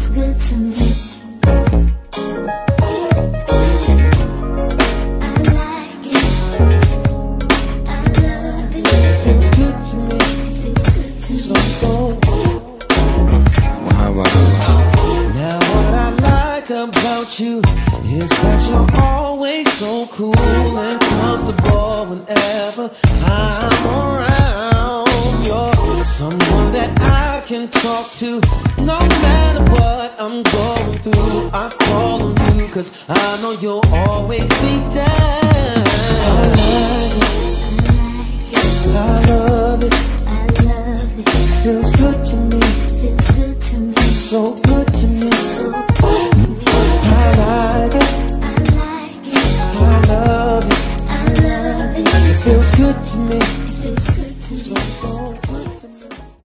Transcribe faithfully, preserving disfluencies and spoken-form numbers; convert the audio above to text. feels good to me. Feels good to me.